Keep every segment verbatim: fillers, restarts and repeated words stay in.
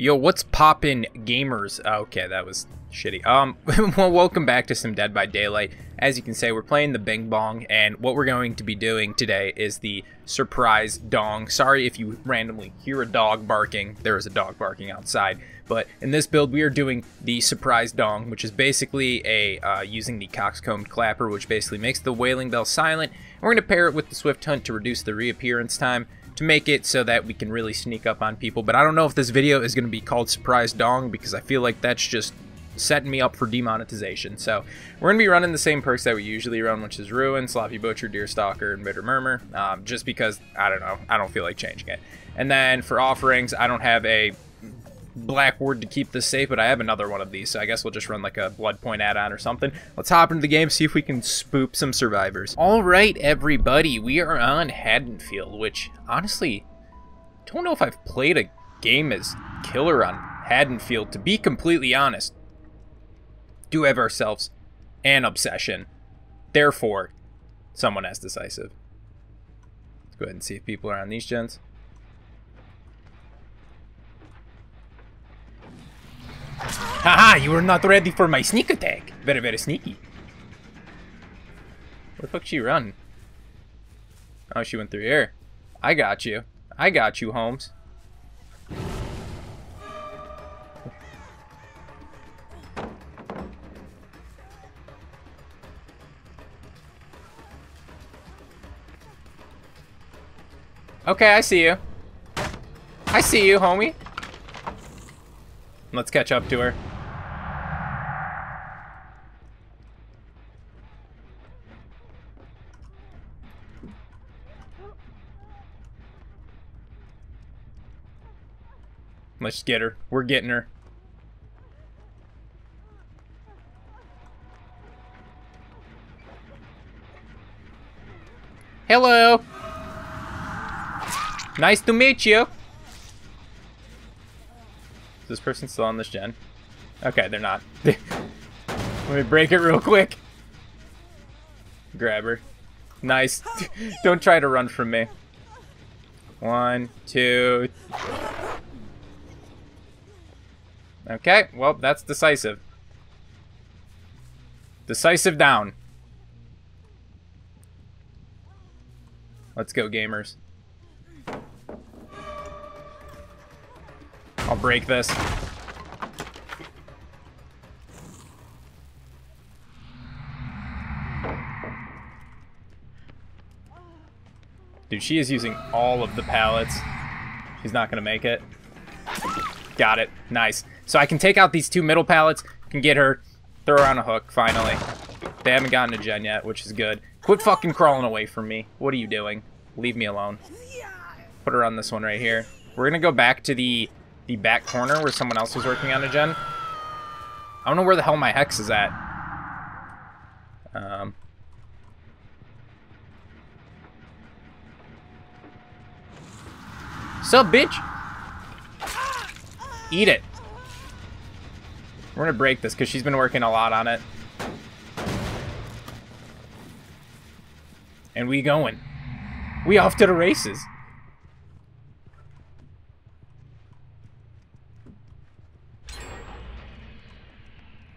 Yo, what's poppin', gamers? Okay, that was shitty. Um, well, welcome back to some Dead by Daylight. As you can say, we're playing the Bing Bong, and what we're going to be doing today is the surprise dong. Sorry if you randomly hear a dog barking. There is a dog barking outside. But in this build, we are doing the surprise dong, which is basically a uh, using the coxcomb clapper, which basically makes the wailing bell silent. And we're going to pair it with the swift hunt to reduce the reappearance time, to make it so that we can really sneak up on people. But I don't know if this video is going to be called surprise dong, because I feel like that's just setting me up for demonetization. So we're going to be running the same perks that we usually run, which is Ruin, Sloppy Butcher, Deer Stalker, and Bitter Murmur, um, just because, I don't know, I don't feel like changing it. And then for offerings, I don't have a Blackboard to keep this safe, but I have another one of these, so I guess we'll just run like a blood point add-on or something. Let's hop into the game, see if we can spook some survivors. All right, everybody, we are on Haddonfield, which honestly, don't know if I've played a game as killer on Haddonfield, to be completely honest. Do have ourselves an obsession. Therefore, someone has decisive. Let's go ahead and see if people are on these gens. Haha, you were not ready for my sneak attack. Very, very sneaky. Where the fuck did she run? Oh, she went through here. I got you. I got you, Holmes. Okay, I see you. I see you, homie. Let's catch up to her. Let's get her. We're getting her. Hello. Nice to meet you. This person's still on this gen. Okay, they're not. Let me break it real quick. Grab her. Nice. Don't try to run from me. One, two. Okay, well, that's decisive. Decisive down. Let's go, gamers. I'll break this. Dude, she is using all of the pallets. She's not gonna make it. Got it. Nice. So I can take out these two middle pallets, can get her, throw her on a hook, finally. They haven't gotten a gen yet, which is good. Quit fucking crawling away from me. What are you doing? Leave me alone. Put her on this one right here. We're gonna go back to the the back corner where someone else was working on a gen. I don't know where the hell my hex is at. Um. Sup, bitch? Eat it. We're gonna break this because she's been working a lot on it. And we going. We off to the races.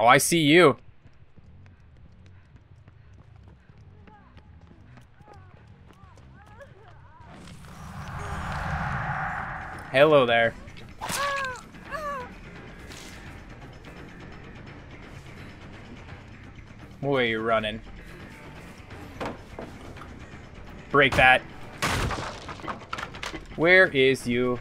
Oh, I see you. Hello there. Where are you running? Break that. Where is you?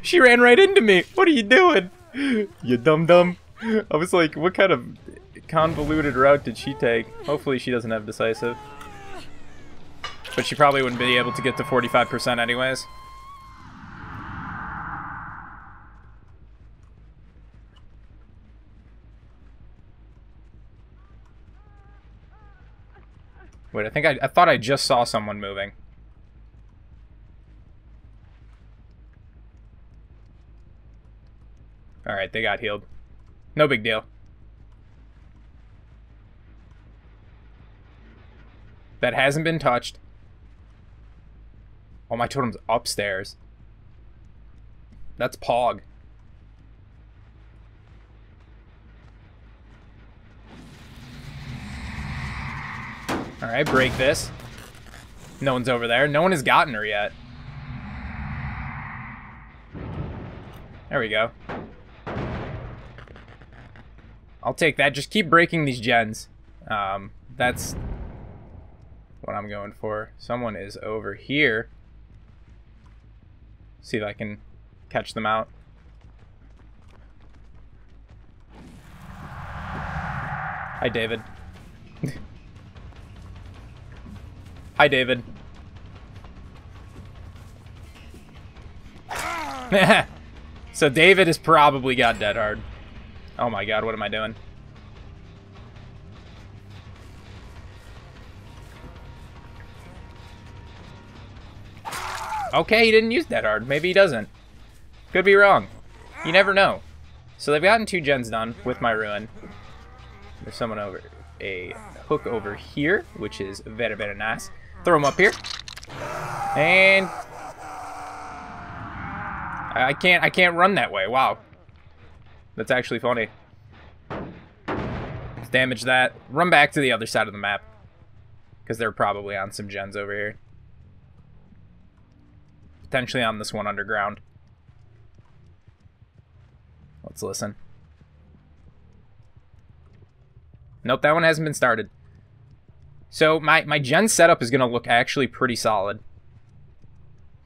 She ran right into me. What are you doing? You dumb dumb. I was like, what kind of convoluted route did she take? Hopefully she doesn't have decisive. But she probably wouldn't be able to get to forty-five percent anyways. Wait, I think I, I thought I just saw someone moving. Alright, they got healed. No big deal. That hasn't been touched. Oh, my totem's upstairs. That's Pog. Alright, break this. No one's over there. No one has gotten her yet. There we go. I'll take that. Just keep breaking these gens. Um, that's what I'm going for. Someone is over here. See if I can catch them out. Hi, David. Hi, David. So David has probably got Dead Hard. Oh my god, what am I doing? Okay, he didn't use Dead Hard. Maybe he doesn't. Could be wrong. You never know. So they've gotten two gens done with my Ruin. There's someone over... a hook over here, which is very, very nice. Throw him up here. And... I can't, I can't run that way. Wow. That's actually funny. Let's damage that. Run back to the other side of the map. Because they're probably on some gens over here. Potentially on this one underground. Let's listen. Nope, that one hasn't been started. So my, my gen setup is going to look actually pretty solid.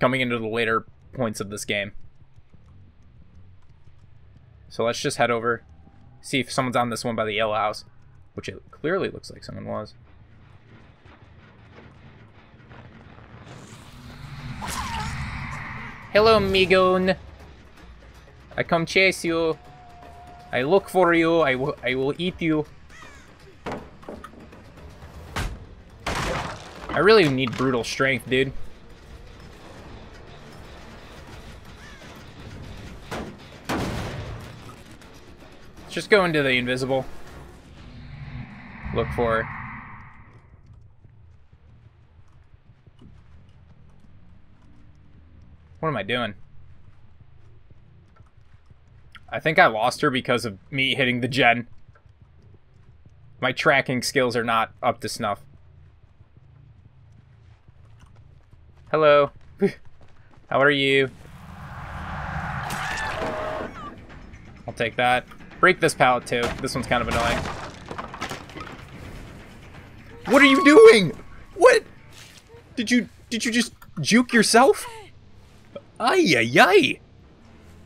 Coming into the later points of this game. So let's just head over. See if someone's on this one by the yellow house. Which it clearly looks like someone was. Hello, Migon. I come chase you. I look for you. I, w I will eat you. I really need brutal strength, dude. Let's just go into the invisible. Look for her. What am I doing? I think I lost her because of me hitting the gen. My tracking skills are not up to snuff. Hello. How are you? I'll take that. Break this pallet too. This one's kind of annoying. What are you doing? What? Did you did you just juke yourself? Ay ay ay.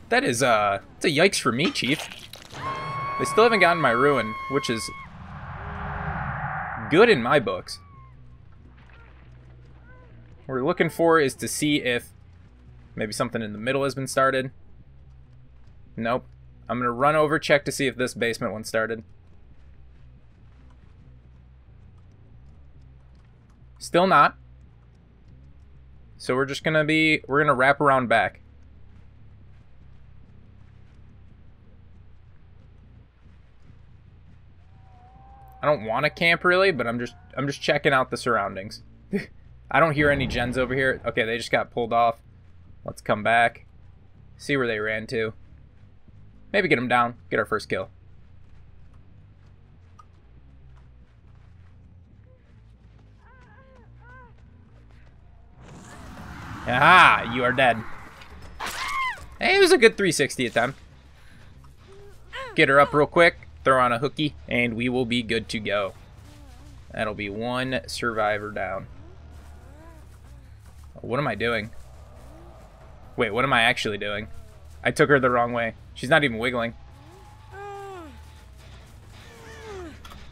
That is uh it's a yikes for me, Chief. They still haven't gotten my Ruin, which is good in my books. What we're looking for is to see if maybe something in the middle has been started. Nope. I'm going to run over, check to see if this basement one started. Still not. So we're just going to be, we're going to wrap around back. I don't want to camp really, but I'm just, I'm just checking out the surroundings. I don't hear any gens over here. Okay, they just got pulled off. Let's come back. See where they ran to. Maybe get them down. Get our first kill. Aha! You are dead. Hey, it was a good three sixty at time. Get her up real quick. Throw on a hooky. And we will be good to go. That'll be one survivor down. What am I doing? Wait, what am I actually doing? I took her the wrong way. She's not even wiggling.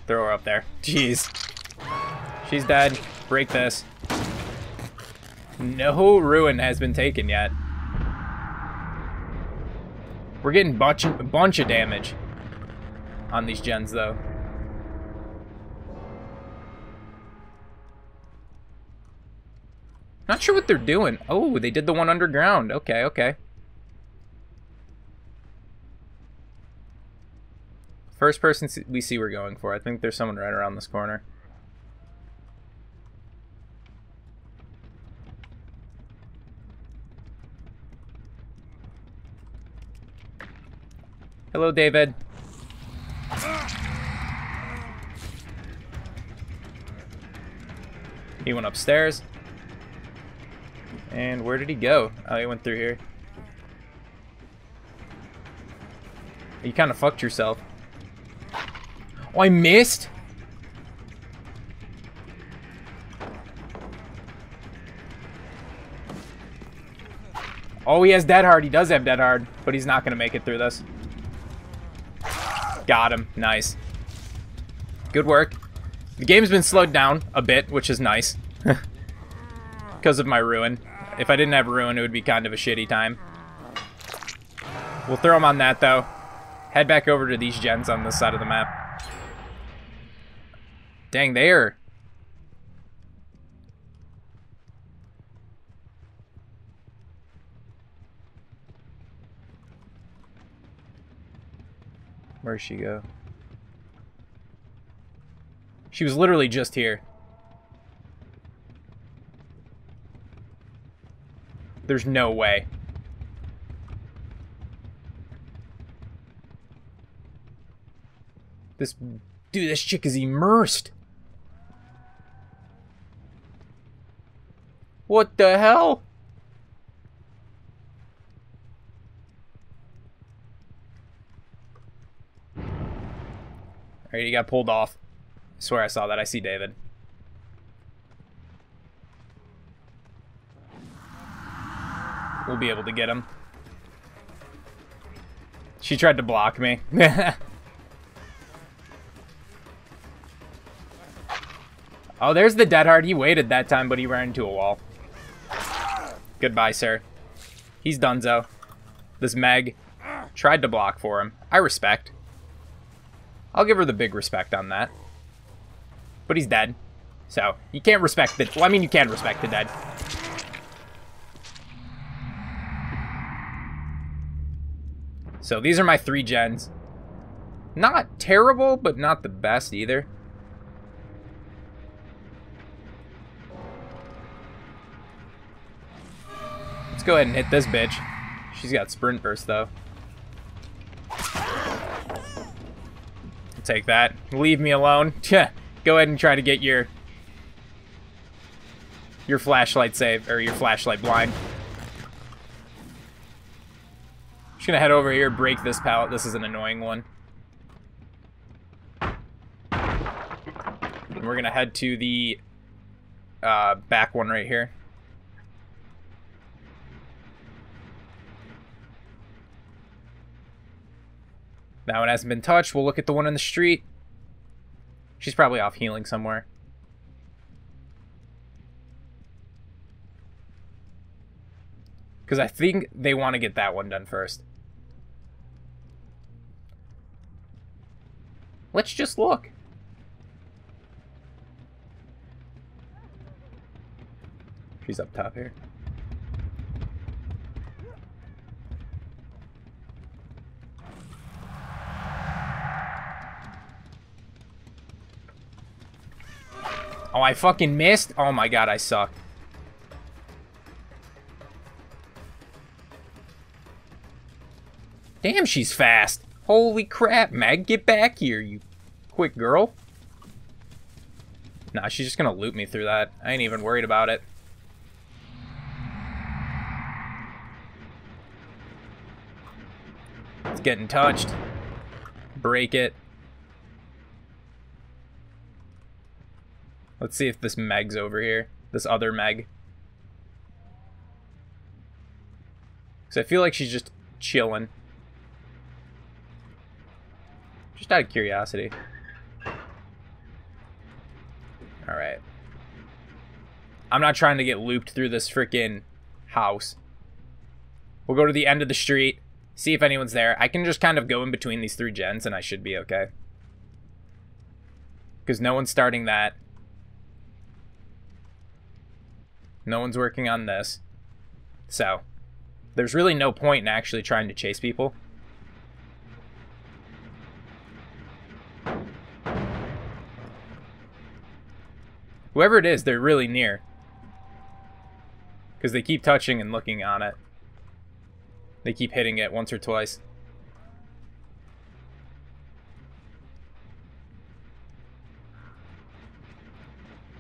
Throw her up there. Jeez. She's dead. Break this. No Ruin has been taken yet. We're getting a bunch, bunch of damage on these gens, though. Not sure what they're doing. Oh, they did the one underground. Okay, okay. First person we see we're going for. I think there's someone right around this corner. Hello, David. He went upstairs. And where did he go? Oh, he went through here. You kind of fucked yourself. Oh, I missed? Oh, he has Dead Hard. He does have Dead Hard, but he's not going to make it through this. Got him. Nice. Good work. The game's been slowed down a bit, which is nice. Because of my Ruin. If I didn't have Ruin, it would be kind of a shitty time. We'll throw him on that, though. Head back over to these gens on this side of the map. Dang, they are... Where'd she go? She was literally just here. There's no way. This... Dude, this chick is immersed. What the hell? Alright, he got pulled off. I swear I saw that. I see David. We'll be able to get him. She tried to block me. Oh, there's the Dead Hard. He waited that time, but he ran into a wall. Goodbye, sir. He's donezo. This Meg tried to block for him. I respect. I'll give her the big respect on that. But he's dead. So, you can't respect the... Well, I mean, you can respect the dead. So, these are my three gens. Not terrible, but not the best either. Let's go ahead and hit this bitch. She's got sprint burst, though. Take that. Leave me alone. Go ahead and try to get your your flashlight save, or your flashlight blind. Just gonna head over here, break this pallet. This is an annoying one. And we're gonna head to the uh, back one right here. That one hasn't been touched. We'll look at the one in the street. She's probably off healing somewhere. Because I think they want to get that one done first. Let's just look. She's up top here. Oh, I fucking missed. Oh my god, I suck. Damn, she's fast. Holy crap, Meg, get back here, you quick girl. Nah, she's just gonna loop me through that. I ain't even worried about it. It's getting touched. Break it. Let's see if this Meg's over here. This other Meg. Because I feel like she's just chilling. Just out of curiosity. Alright. I'm not trying to get looped through this freaking house. We'll go to the end of the street. See if anyone's there. I can just kind of go in between these three gens and I should be okay. Because no one's starting that. No one's working on this. So, there's really no point in actually trying to chase people. Whoever it is, they're really near. Because they keep touching and looking on it. They keep hitting it once or twice.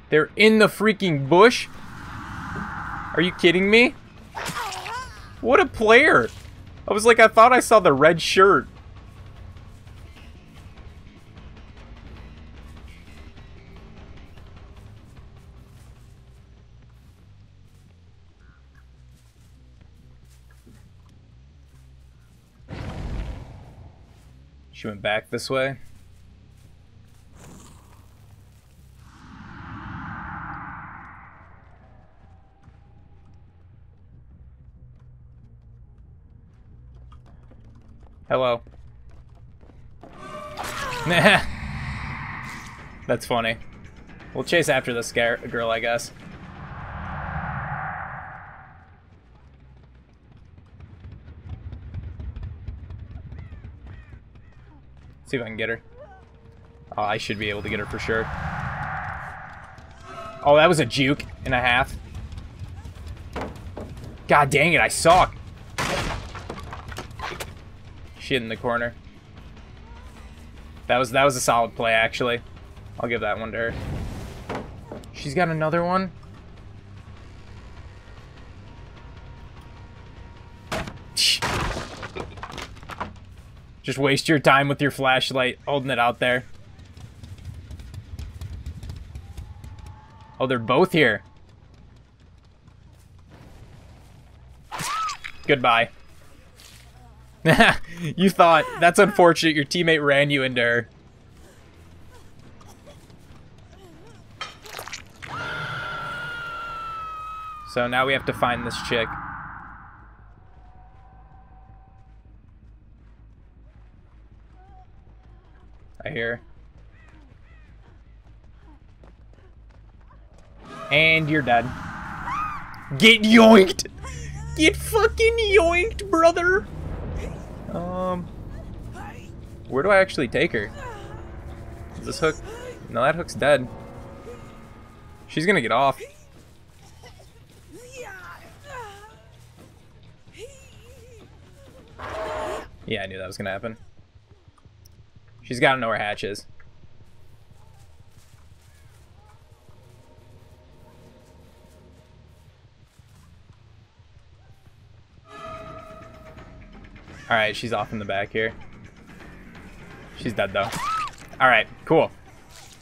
They're in the freaking bush. Are you kidding me? What a player. I was like, I thought I saw the red shirt. She went back this way. Hello. Nah. That's funny. We'll chase after this girl, I guess. See if I can get her. Oh, I should be able to get her for sure. Oh, that was a juke and a half. God dang it, I suck. Shit in the corner. That was that was a solid play, actually. I'll give that one to her. She's got another one. Just waste your time with your flashlight, holding it out there. Oh, they're both here. Goodbye. You thought, that's unfortunate, your teammate ran you into her. So now we have to find this chick. Here. And you're dead. Get yoinked! Get fucking yoinked, brother! Um... Where do I actually take her? Is this hook? No, that hook's dead. She's gonna get off. Yeah, I knew that was gonna happen. She's gotta know where Hatch is. Alright, she's off in the back here. She's dead though. Alright, cool.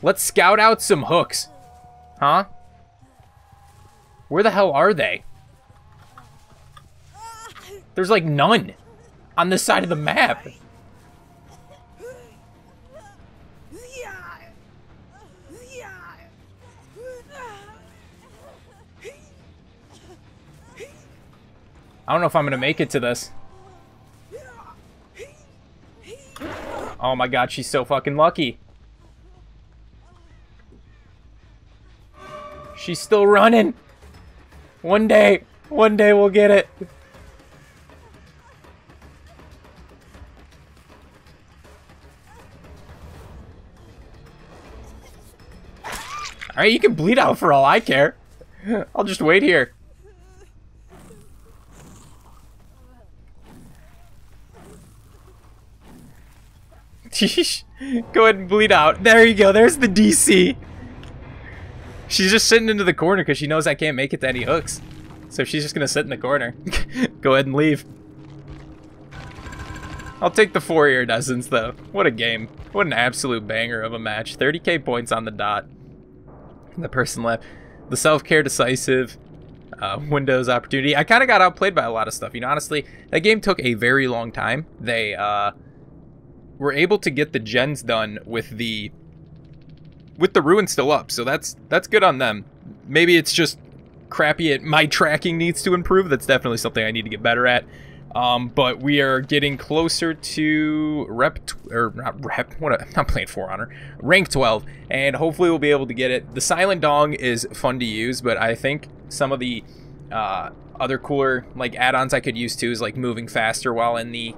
Let's scout out some hooks. Huh? Where the hell are they? There's like none on this side of the map. I don't know if I'm gonna make it to this. Oh my god, she's so fucking lucky. She's still running. One day, one day we'll get it. Alright, you can bleed out for all I care. I'll just wait here. Go ahead and bleed out. There you go. There's the D C. She's just sitting into the corner because she knows I can't make it to any hooks. So she's just going to sit in the corner. Go ahead and leave. I'll take the four iridescence, though. What a game. What an absolute banger of a match. thirty K points on the dot. The person left. The self-care decisive. Uh, Windows opportunity. I kind of got outplayed by a lot of stuff. You know, honestly, that game took a very long time. They, uh... we're able to get the gens done with the with the ruin still up, so that's that's good on them. Maybe it's just crappy at my tracking needs to improve. That's definitely something I need to get better at. Um, but we are getting closer to rep tw or not rep. What I'm not playing For Honor, rank twelve, and hopefully we'll be able to get it. The silent dong is fun to use, but I think some of the uh, other cooler like add-ons I could use too is like moving faster while in the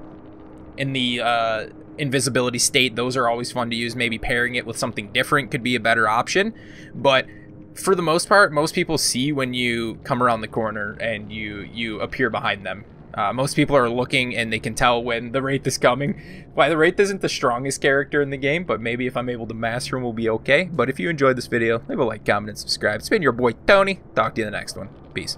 in the uh, invisibility state. Those are always fun to use. Maybe pairing it with something different could be a better option, but for the most part, most people see when you come around the corner and you you appear behind them. Uh, most people are looking and they can tell when the Wraith is coming. Why the Wraith isn't the strongest character in the game, but maybe if I'm able to master him, we'll be okay. But if you enjoyed this video, leave a like, comment, and subscribe. It's been your boy Tony. Talk to you in the next one. Peace.